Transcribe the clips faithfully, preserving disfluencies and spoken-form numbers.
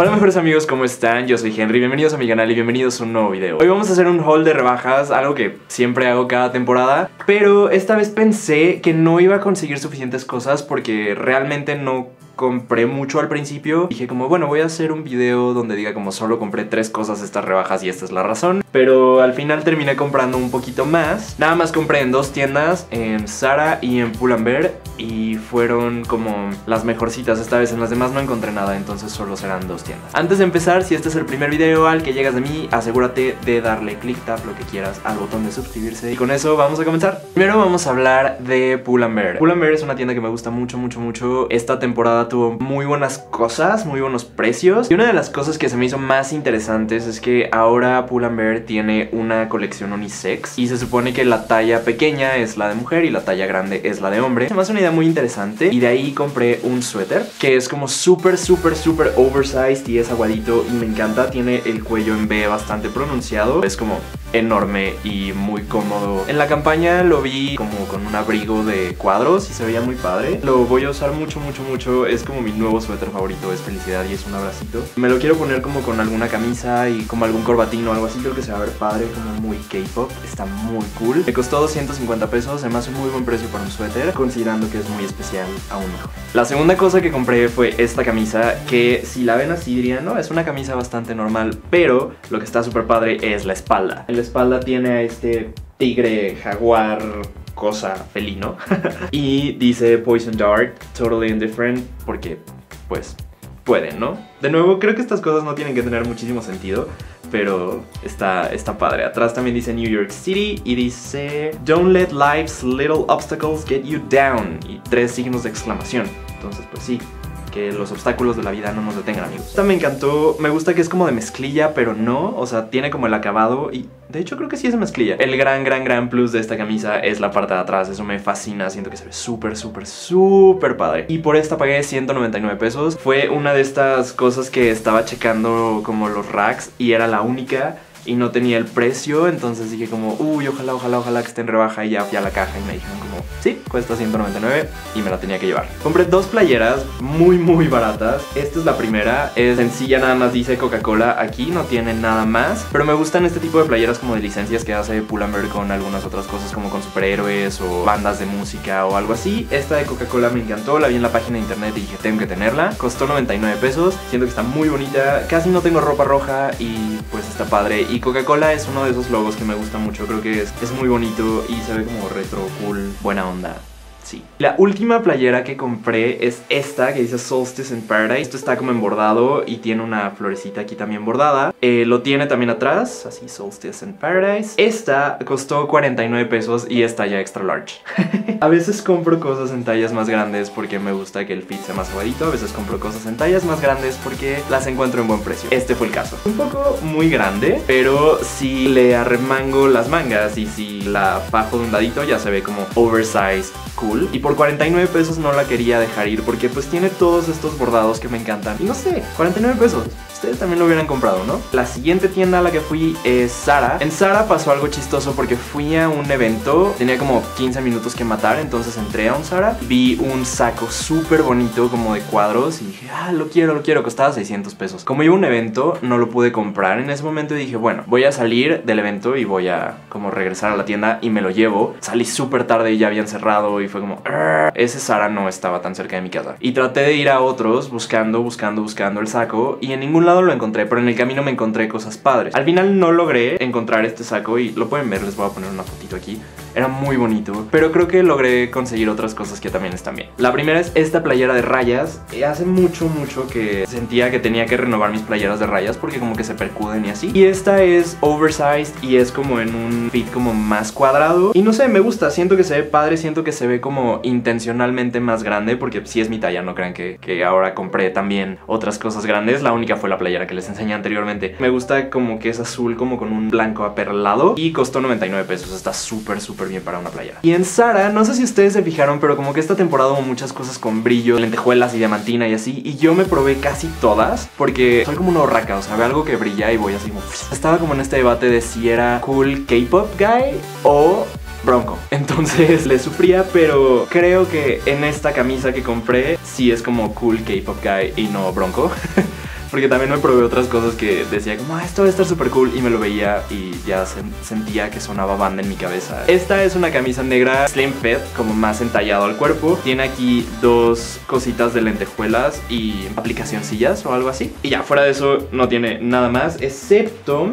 Hola mejores amigos, ¿cómo están? Yo soy Henry, bienvenidos a mi canal y bienvenidos a un nuevo video. Hoy vamos a hacer un haul de rebajas, algo que siempre hago cada temporada, pero esta vez pensé que no iba a conseguir suficientes cosas porque realmente no compré mucho al principio. Dije como, bueno, voy a hacer un video donde diga como solo compré tres cosas estas rebajas y esta es la razón. Pero al final terminé comprando un poquito más. Nada más compré en dos tiendas, en Zara y en Pull and Bear, y fueron como las mejorcitas esta vez. En las demás no encontré nada, entonces solo serán dos tiendas. Antes de empezar, si este es el primer video al que llegas de mí, asegúrate de darle click, tap lo que quieras al botón de suscribirse. Y con eso vamos a comenzar. Primero vamos a hablar de Pull and Bear. Pull and Bear es una tienda que me gusta mucho, mucho, mucho. Esta temporada tuvo muy buenas cosas, muy buenos precios. Y una de las cosas que se me hizo más interesantes es que ahora Pull and Bear tiene una colección unisex. Y se supone que la talla pequeña es la de mujer y la talla grande es la de hombre. Se me hace una idea muy interesante. Y de ahí compré un suéter que es como súper, súper, súper oversized y es aguadito y me encanta. Tiene el cuello en B bastante pronunciado. Es como enorme y muy cómodo. En la campaña lo vi como con un abrigo de cuadros y se veía muy padre. Lo voy a usar mucho, mucho, mucho. Es como mi nuevo suéter favorito, es felicidad y es un abracito. Me lo quiero poner como con alguna camisa y como algún corbatín o algo así. Creo que se va a ver padre, como muy K pop. Está muy cool. Me costó doscientos cincuenta pesos. Además un muy buen precio para un suéter, considerando que es muy especial, aún mejor. La segunda cosa que compré fue esta camisa, que si la ven así dirían, no, es una camisa bastante normal, pero lo que está súper padre es la espalda. En la espalda tiene a este tigre, jaguar, cosa felino. Y dice Poison Dart, totally indifferent, porque pues pueden, ¿no? De nuevo, creo que estas cosas no tienen que tener muchísimo sentido, pero está, está padre. Atrás también dice New York City y dice Don't let life's little obstacles get you down, y tres signos de exclamación. Entonces pues sí, que los obstáculos de la vida no nos detengan, amigos. Esta me encantó, me gusta que es como de mezclilla, pero no, o sea, tiene como el acabado y de hecho creo que sí es de mezclilla. El gran, gran, gran plus de esta camisa es la parte de atrás, eso me fascina, siento que se ve súper, súper, súper padre. Y por esta pagué ciento noventa y nueve pesos, fue una de estas cosas que estaba checando como los racks y era la única y no tenía el precio, entonces dije como, uy, ojalá, ojalá, ojalá que esté en rebaja, y ya fui a la caja y me dijeron como, sí, cuesta ciento noventa y nueve y me la tenía que llevar. Compré dos playeras muy, muy baratas. Esta es la primera, es sencilla, nada más dice Coca-Cola aquí, no tiene nada más, pero me gustan este tipo de playeras como de licencias que hace Pull and Bear con algunas otras cosas como con superhéroes o bandas de música o algo así. Esta de Coca-Cola me encantó, la vi en la página de internet y dije, tengo que tenerla. Costó noventa y nueve pesos, siento que está muy bonita, casi no tengo ropa roja y pues está padre. Y Coca-Cola es uno de esos logos que me gusta mucho, creo que es, es muy bonito y se ve como retro, cool, buena onda. Sí. La última playera que compré es esta que dice Solstice in Paradise. Esto está como embordado y tiene una florecita aquí también bordada. Eh, lo tiene también atrás, así Solstice in Paradise. Esta costó cuarenta y nueve pesos y es talla extra large. A veces compro cosas en tallas más grandes porque me gusta que el fit sea más aguadito. A veces compro cosas en tallas más grandes porque las encuentro en buen precio. Este fue el caso. Un poco muy grande, pero si le arremango las mangas y si la fajo de un ladito ya se ve como oversized, cool. Y por cuarenta y nueve pesos no la quería dejar ir porque pues tiene todos estos bordados que me encantan. Y no sé, cuarenta y nueve pesos. Ustedes también lo hubieran comprado, ¿no? La siguiente tienda a la que fui es Zara. En Zara pasó algo chistoso porque fui a un evento. Tenía como quince minutos que matar, entonces entré a un Zara. Vi un saco súper bonito como de cuadros y dije, ah, lo quiero, lo quiero. Costaba seiscientos pesos. Como iba a un evento, no lo pude comprar en ese momento y dije, bueno, voy a salir del evento y voy a como regresar a la tienda y me lo llevo. Salí súper tarde y ya habían cerrado y fue como, arr. Ese Zara no estaba tan cerca de mi casa. Y traté de ir a otros buscando, buscando, buscando el saco y en ningún lado lo encontré, pero en el camino me encontré cosas padres. Al final no logré encontrar este saco y lo pueden ver, les voy a poner una fotito aquí. Era muy bonito, pero creo que logré conseguir otras cosas que también están bien. La primera es esta playera de rayas. Hace mucho, mucho que sentía que tenía que renovar mis playeras de rayas porque como que se percuden y así. Y esta es oversized y es como en un fit como más cuadrado. Y no sé, me gusta, siento que se ve padre, siento que se ve como intencionalmente más grande porque si es mi talla, no crean que, que ahora compré también otras cosas grandes. La única fue la playera que les enseñé anteriormente. Me gusta como que es azul como con un blanco aperlado y costó noventa y nueve pesos. Está súper, súper bien para una playera. Y en Zara, no sé si ustedes se fijaron, pero como que esta temporada hubo muchas cosas con brillo, lentejuelas y diamantina y así, y yo me probé casi todas porque soy como una horraca, o sea, veo algo que brilla y voy así como... Estaba como en este debate de si era cool K pop guy o bronco. Entonces le sufría, pero creo que en esta camisa que compré sí es como cool K pop guy y no bronco. Porque también me probé otras cosas que decía como, ah, esto va a estar súper cool, y me lo veía y ya se sentía que sonaba banda en mi cabeza. Esta es una camisa negra slim fit, como más entallado al cuerpo. Tiene aquí dos cositas de lentejuelas y aplicacioncillas o algo así. Y ya, fuera de eso no tiene nada más, excepto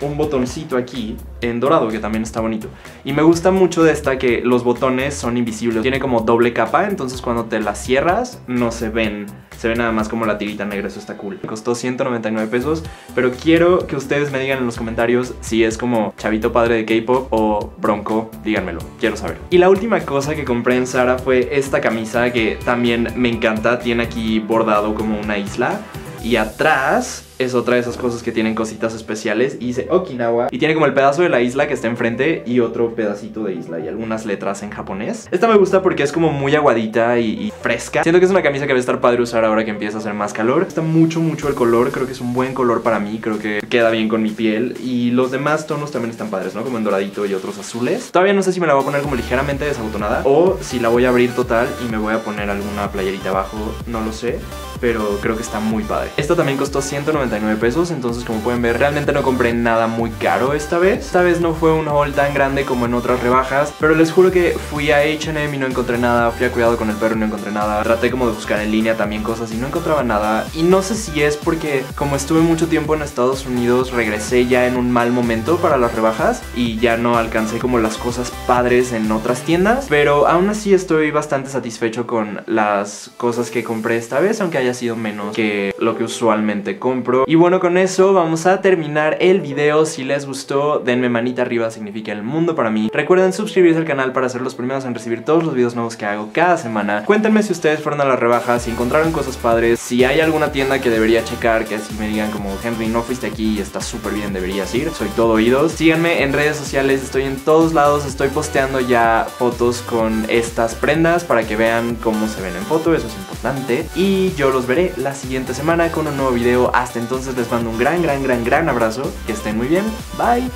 un botoncito aquí en dorado que también está bonito. Y me gusta mucho de esta que los botones son invisibles. Tiene como doble capa, entonces cuando te la cierras no se ven. Se ve nada más como la tirita negra, eso está cool. Me costó ciento noventa y nueve pesos, pero quiero que ustedes me digan en los comentarios si es como chavito padre de K-pop o bronco, díganmelo, quiero saber. Y la última cosa que compré en Zara fue esta camisa que también me encanta. Tiene aquí bordado como una isla y atrás es otra de esas cosas que tienen cositas especiales y dice Okinawa y tiene como el pedazo de la isla que está enfrente y otro pedacito de isla y algunas letras en japonés. Esta me gusta porque es como muy aguadita y, y fresca. Siento que es una camisa que va a estar padre usar ahora que empieza a hacer más calor. Está mucho mucho el color, creo que es un buen color para mí, creo que queda bien con mi piel y los demás tonos también están padres, ¿no? Como en doradito y otros azules. Todavía no sé si me la voy a poner como ligeramente desabotonada o si la voy a abrir total y me voy a poner alguna playerita abajo, no lo sé, pero creo que está muy padre. Esta también costó ciento noventa y nueve pesos, entonces como pueden ver realmente no compré nada muy caro esta vez. Esta vez no fue un haul tan grande como en otras rebajas, pero les juro que fui a H and M y no encontré nada, fui a Cuidado con el Perro y no encontré nada, traté como de buscar en línea también cosas y no encontraba nada. Y no sé si es porque como estuve mucho tiempo en Estados Unidos regresé ya en un mal momento para las rebajas y ya no alcancé como las cosas padres en otras tiendas, pero aún así estoy bastante satisfecho con las cosas que compré esta vez, aunque haya ha sido menos que lo que usualmente compro. Y bueno, con eso vamos a terminar el video. Si les gustó, denme manita arriba, significa el mundo para mí. Recuerden suscribirse al canal para ser los primeros en recibir todos los videos nuevos que hago cada semana. Cuéntenme si ustedes fueron a las rebajas, si encontraron cosas padres, si hay alguna tienda que debería checar, que así me digan como Henry, no fuiste aquí y está súper bien, deberías ir. Soy todo oídos. Síganme en redes sociales, estoy en todos lados, estoy posteando ya fotos con estas prendas para que vean cómo se ven en foto, eso es importante. Y yo lo los veré la siguiente semana con un nuevo video. Hasta entonces les mando un gran, gran, gran, gran abrazo. Que estén muy bien. Bye.